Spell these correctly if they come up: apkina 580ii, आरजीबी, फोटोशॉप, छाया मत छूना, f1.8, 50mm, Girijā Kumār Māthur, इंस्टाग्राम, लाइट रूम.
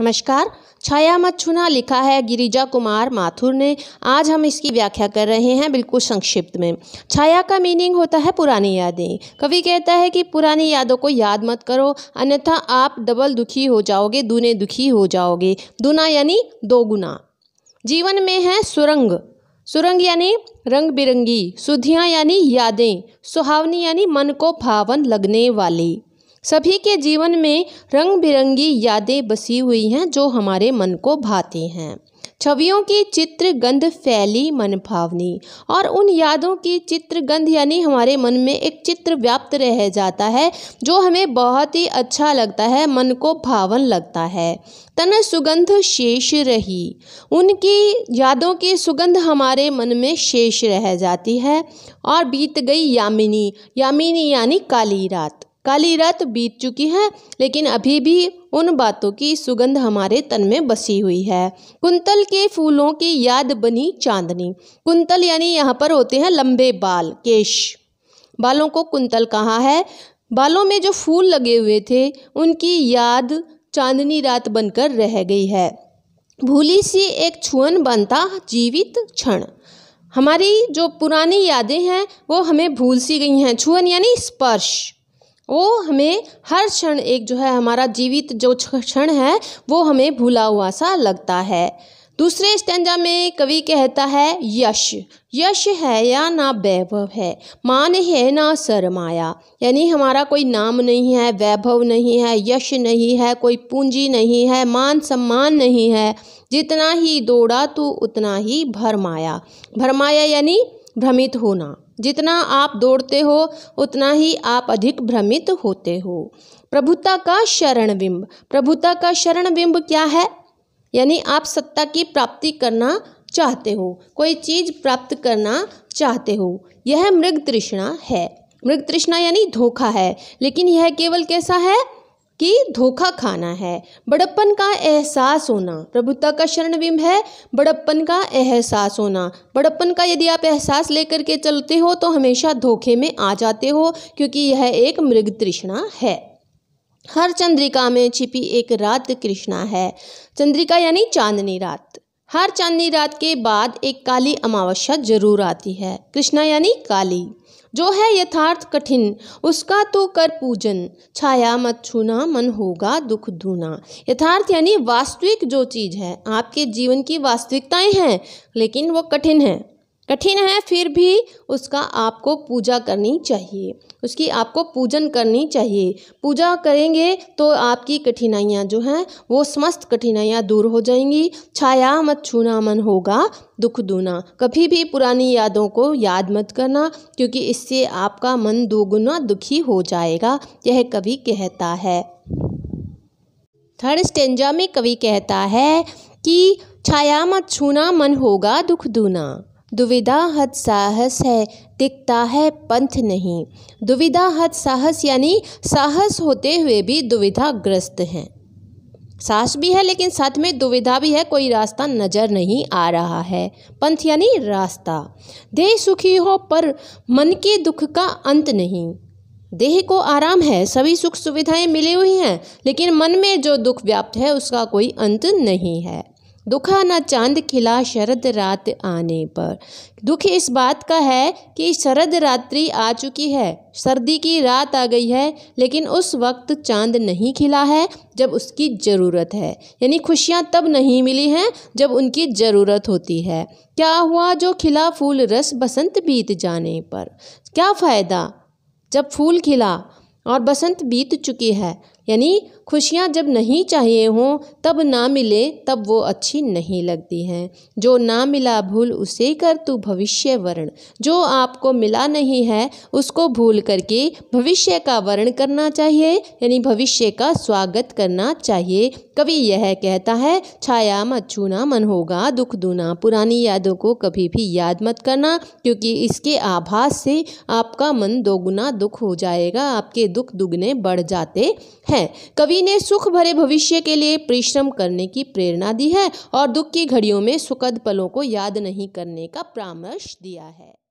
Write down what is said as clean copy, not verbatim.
नमस्कार। छाया मत छूना लिखा है गिरिजा कुमार माथुर ने। आज हम इसकी व्याख्या कर रहे हैं बिल्कुल संक्षिप्त में। छाया का मीनिंग होता है पुरानी यादें। कवि कहता है कि पुरानी यादों को याद मत करो, अन्यथा आप डबल दुखी हो जाओगे, दूने दुखी हो जाओगे। दूना यानी दोगुना। जीवन में है सुरंग, सुरंग यानी रंग बिरंगी, सुधियाँ यानी यादें, सुहावनी यानी मन को भावन लगने वाली। सभी के जीवन में रंग बिरंगी यादें बसी हुई हैं जो हमारे मन को भाती हैं। छवियों की चित्र गंध फैली मन भावनी, और उन यादों की चित्र गंध यानी हमारे मन में एक चित्र व्याप्त रह जाता है जो हमें बहुत ही अच्छा लगता है, मन को भावन लगता है। तन सुगंध शेष रही, उनकी यादों की सुगंध हमारे मन में शेष रह जाती है। और बीत गई यामिनी, यामिनी यानी काली रात। काली रात बीत चुकी है लेकिन अभी भी उन बातों की सुगंध हमारे तन में बसी हुई है। कुंतल के फूलों की याद बनी चांदनी। कुंतल यानी यहाँ पर होते हैं लंबे बाल, केश। बालों को कुंतल कहा है। बालों में जो फूल लगे हुए थे उनकी याद चांदनी रात बनकर रह गई है। भूली सी एक छुअन बनता जीवित क्षण। हमारी जो पुरानी यादें हैं वो हमें भूल सी गई हैं। छुअन यानी स्पर्श। वो हमें हर क्षण एक जो है हमारा जीवित जो क्षण है वो हमें भूला हुआ सा लगता है। दूसरे स्टैंजा में कवि कहता है यश, यश है या ना वैभव है, मान है ना सरमाया। यानी हमारा कोई नाम नहीं है, वैभव नहीं है, यश नहीं है, कोई पूंजी नहीं है, मान सम्मान नहीं है। जितना ही दौड़ा तो उतना ही भरमाया। भरमाया यानी भ्रमित होना। जितना आप दौड़ते हो उतना ही आप अधिक भ्रमित होते हो। प्रभुता का शरण बिंब, प्रभुता का शरण बिंब क्या है? यानी आप सत्ता की प्राप्ति करना चाहते हो, कोई चीज़ प्राप्त करना चाहते हो। यह मृग तृष्णा है। मृग तृष्णा यानी धोखा है, लेकिन यह केवल कैसा है कि धोखा खाना है। बड़प्पन का एहसास होना, प्रभुता का शरणबिंब है बड़प्पन का एहसास होना। बड़प्पन का यदि आप एहसास लेकर के चलते हो तो हमेशा धोखे में आ जाते हो, क्योंकि यह एक मृग तृष्णा है। हर चंद्रिका में छिपी एक रात कृष्णा है। चंद्रिका यानी चांदनी रात। हर चांदनी रात के बाद एक काली अमावस्या जरूर आती है। कृष्णा यानी काली। जो है यथार्थ कठिन, उसका तो कर पूजन, छाया मत छूना मन होगा दुख दूना। यथार्थ यानी वास्तविक जो चीज़ है, आपके जीवन की वास्तविकताएं हैं लेकिन वो कठिन है, कठिन है, फिर भी उसका आपको पूजा करनी चाहिए, उसकी आपको पूजन करनी चाहिए। पूजा करेंगे तो आपकी कठिनाइयाँ जो हैं वो समस्त कठिनाइयाँ दूर हो जाएंगी। छाया मत छूना मन होगा दुख दूना। कभी भी पुरानी यादों को याद मत करना, क्योंकि इससे आपका मन दोगुना दुखी हो जाएगा, यह कवि कहता है। थर्ड स्टेंजा में कवि कहता है कि छाया मत छूना मन होगा दुख दूना। दुविधा हद साहस है, दिखता है पंथ नहीं। दुविधा हद साहस यानी साहस होते हुए भी दुविधाग्रस्त हैं। साहस भी है लेकिन साथ में दुविधा भी है, कोई रास्ता नज़र नहीं आ रहा है। पंथ यानी रास्ता। देह सुखी हो पर मन के दुख का अंत नहीं। देह को आराम है, सभी सुख सुविधाएं मिली हुई हैं, लेकिन मन में जो दुख व्याप्त है उसका कोई अंत नहीं है। दुखा न चांद खिला शरद रात आने पर। दुख इस बात का है कि शरद रात्रि आ चुकी है, सर्दी की रात आ गई है, लेकिन उस वक्त चांद नहीं खिला है जब उसकी ज़रूरत है। यानी खुशियाँ तब नहीं मिली हैं जब उनकी ज़रूरत होती है। क्या हुआ जो खिला फूल रस बसंत बीत जाने पर। क्या फ़ायदा जब फूल खिला और बसंत बीत चुकी है। यानी खुशियाँ जब नहीं चाहिए हों तब ना मिले, तब वो अच्छी नहीं लगती हैं। जो ना मिला भूल उसे कर तू भविष्य वर्ण। जो आपको मिला नहीं है उसको भूल करके भविष्य का वर्ण करना चाहिए, यानी भविष्य का स्वागत करना चाहिए। कवि यह कहता है छाया मत छूना मन होगा दुख दूना। पुरानी यादों को कभी भी याद मत करना, क्योंकि इसके आभास से आपका मन दोगुना दुख हो जाएगा, आपके दुख दुगने बढ़ जाते हैं। कवि ने सुख भरे भविष्य के लिए परिश्रम करने की प्रेरणा दी है और दुख की घड़ियों में सुखद पलों को याद नहीं करने का परामर्श दिया है।